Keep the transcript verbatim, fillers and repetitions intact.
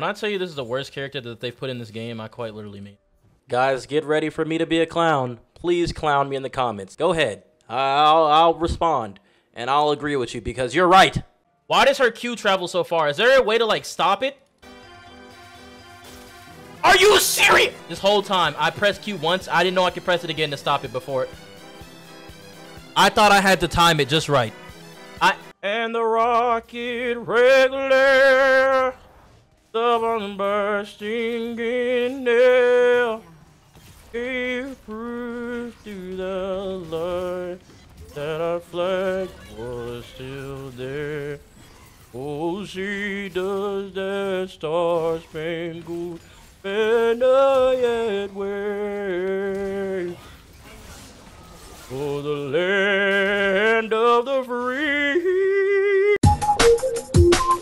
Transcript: When I tell you this is the worst character that they've put in this game, I quite literally mean. Guys, get ready for me to be a clown. Please clown me in the comments. Go ahead. I'll, I'll respond, and I'll agree with you because you're right. Why does her Q travel so far? Is there a way to, like, stop it? Are you serious? This whole time, I pressed Q once. I didn't know I could press it again to stop it before it. I thought I had to time it just right. I and the rocket regular, the one bursting in there, gave proof to the Lord that our flag was still there. Oh, she does that star-spangled banner yet wear.